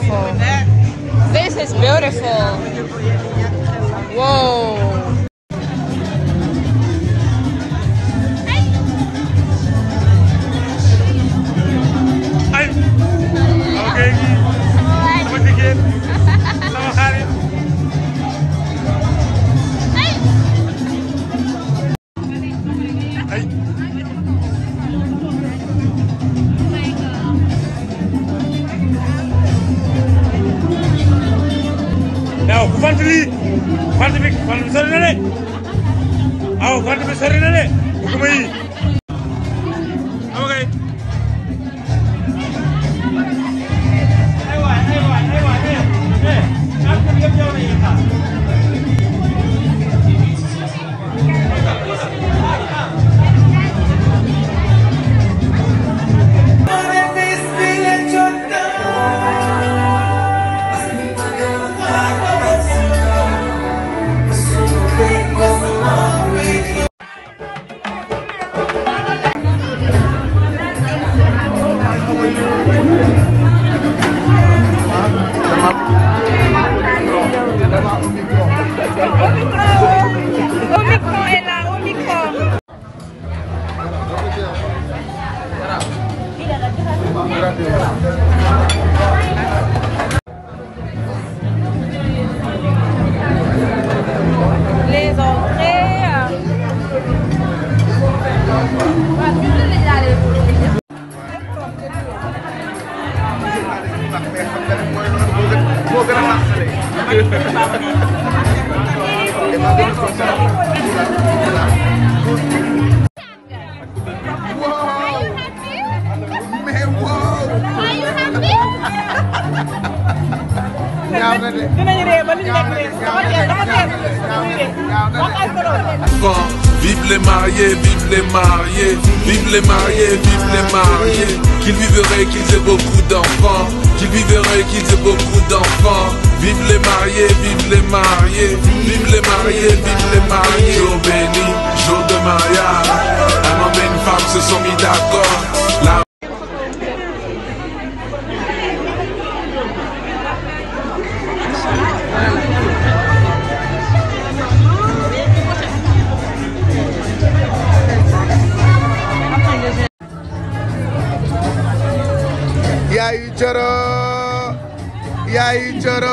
beautiful. This is beautiful. Whoa. Vive les mariés, vive les mariés, vive les mariés, vive les mariés. Qu'ils vivraient, qu'ils aient beaucoup d'enfants, qu'ils vivraient, qu'ils aient beaucoup d'enfants. Vive les mariés, vive les mariés, vive les mariés, vive les mariés. Jour béni, jour de mariage, un homme et une femme se sont mis d'accord. Y ahí lloró.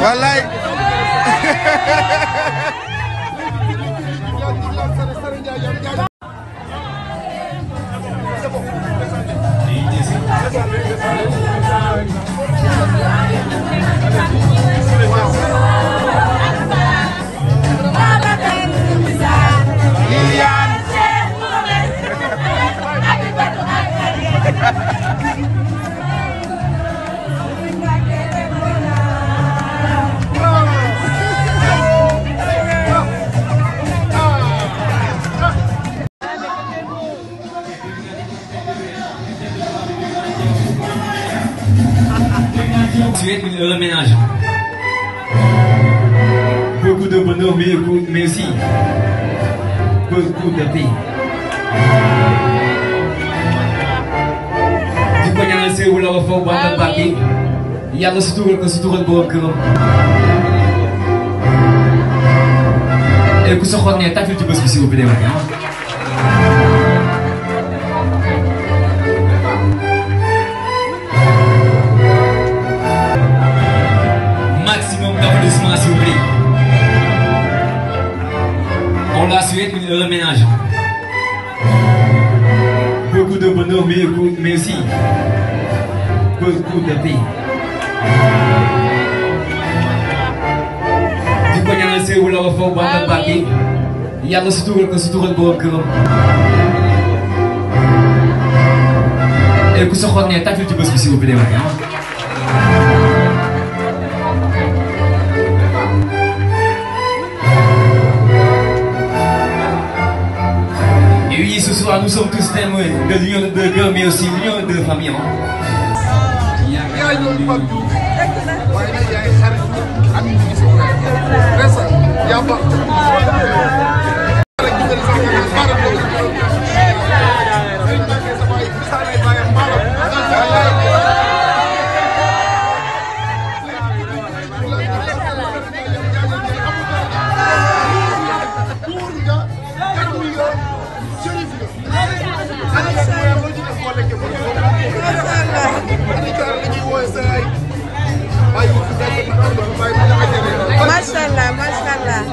Wallahi De la ménage. Beaucoup de bonheur, mais aussi beaucoup de paix. Du coup, il y a un seul où la reforme va partir. Il y a un seul où la suture va partir. Et vous serez en état de tout ce que vous voulez. On la souhaite le ménage. Beaucoup de bonheur, mais aussi beaucoup de paix. Du coup, il y a un seul où la reforme va partir. Il y a un seul où la suture va partir. Et vous serez en état de tout ce que vous voulez. Et oui, ce soir, nous sommes tous témoins de l'union de cœur, mais aussi l'union de famille. Mashallah, mashallah.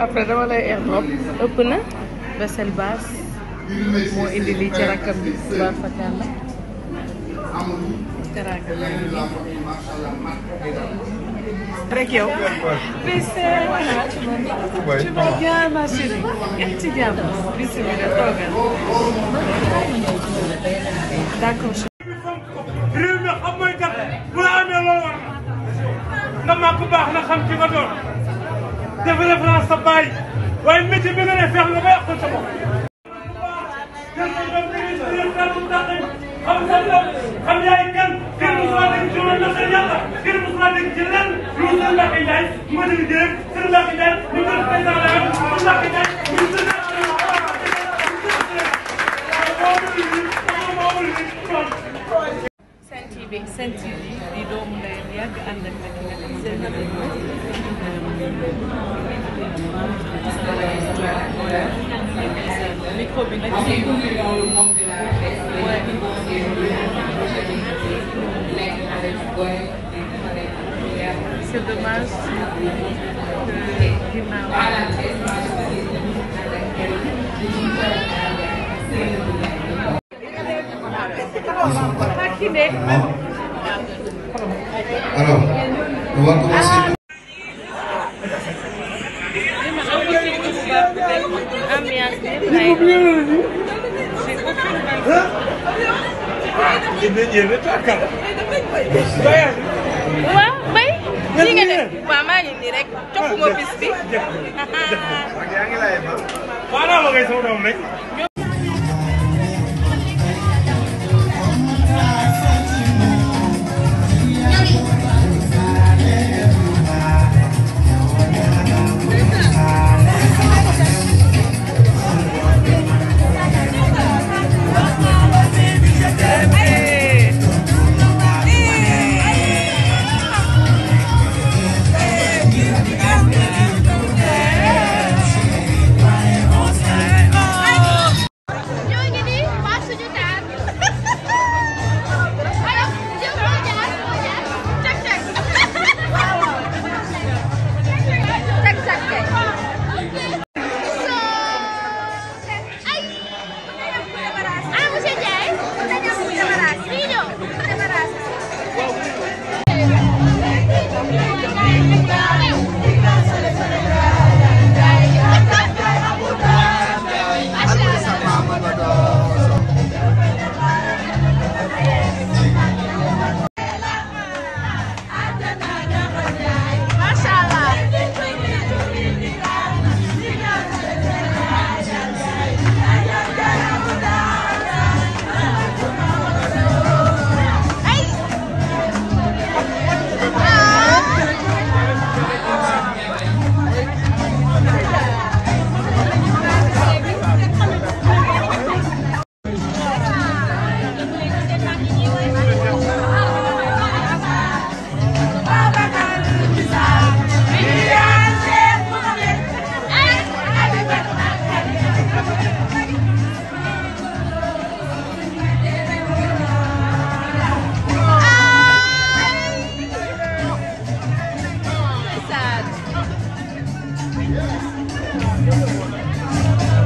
après dama lay air nopp ëpp na vaisselle basse moo indi li ci rakam bi ba fatal la amul teraaka la rek yow bismillah voilà tu vas bien ma chérie et tu viens bismillah toogal d'accord ma ko baax na xam ci nga doon def référence sa baay waaye métier bi nga ne feex nga ba yàqul sa bopp xam yaay kan kenn mu soo dégg ci wàllu sa yàlla kenn mu soo dégg ci lenn lu mu la ko jaay mu dégg dégg seen la ko jaay mu dégg président la am mu la ko jaay mu dégg Sen TV di doomu ndeyam yàgg ànd ak micro bi nag c'est dommage que alors, on va commencer. Yes.